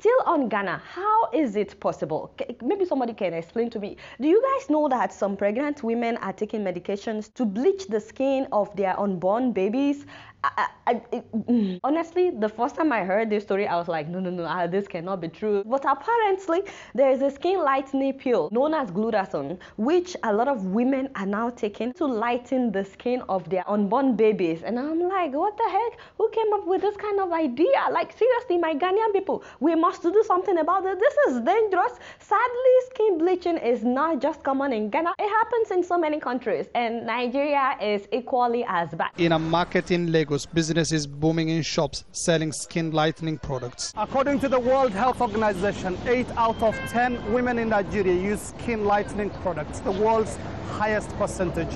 Still on Ghana, how is it possible? Maybe somebody can explain to me. Do you guys know that some pregnant women are taking medications to bleach the skin of their unborn babies? Honestly, the first time I heard this story, I was like, no, this cannot be true. But apparently, there is a skin lightening pill known as Gludason, which a lot of women are now taking to lighten the skin of their unborn babies. And I'm like, what the heck? Who came up with this kind of idea? Like, seriously, my Ghanaian people, we must do something about it. This is dangerous. Sadly, skin bleaching is not just common in Ghana. It happens in so many countries, and Nigeria is equally as bad. In a market in Lagos, business is booming in shops selling skin lightening products. According to the World Health Organization, 8 out of 10 women in Nigeria use skin lightening products, the world's highest percentage.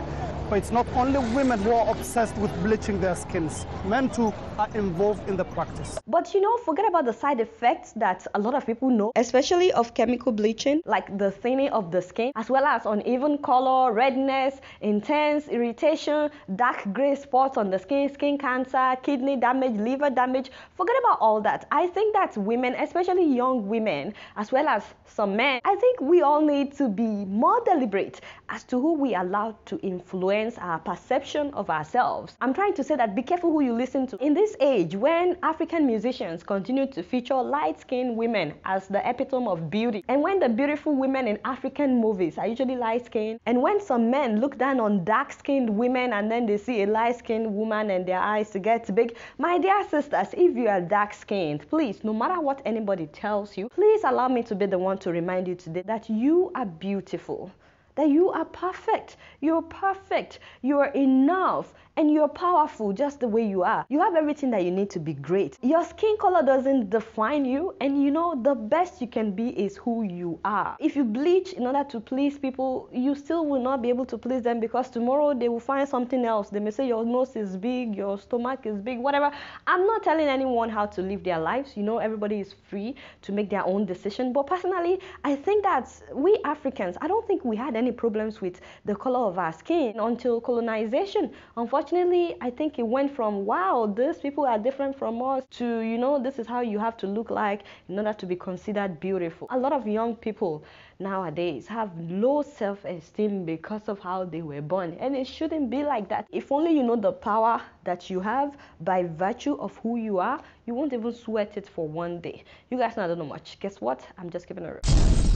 But it's not only women who are obsessed with bleaching their skins. Men too are involved in the practice. But you know, forget about the side effects that a lot of people know, especially of chemical bleaching, like the thinning of the skin, as well as uneven color, redness, intense irritation, dark gray spots on the skin, skin cancer, kidney damage, liver damage. Forget about all that. I think that women, especially young women, as well as some men, I think we all need to be more deliberate as to who we allow to influence our perception of ourselves. I'm trying to say that be careful who you listen to. In this age, when African musicians continue to feature light-skinned women as the epitome of beauty, and when the beautiful women in African movies are usually light-skinned, and when some men look down on dark-skinned women and then they see a light-skinned woman and their eyes get big, my dear sisters, if you are dark-skinned, please, no matter what anybody tells you, please allow me to be the one to remind you today that you are beautiful. That you are perfect, you're perfect, you're enough, and you're powerful just the way you are. You have everything that you need to be great. Your skin color doesn't define you, and you know, the best you can be is who you are. If you bleach in order to please people, you still will not be able to please them, because tomorrow they will find something else. They may say your nose is big, your stomach is big, whatever. I'm not telling anyone how to live their lives. You know, everybody is free to make their own decision. But personally, I think that we Africans, I don't think we had any problems with the color of our skin until colonization. Unfortunately, I think it went from, wow, these people are different from us, to, you know, this is how you have to look like in order to be considered beautiful. A lot of young people nowadays have low self-esteem because of how they were born, and it shouldn't be like that. If only you know the power that you have by virtue of who you are, you won't even sweat it for one day. You guys know I don't know much. Guess what? I'm just giving a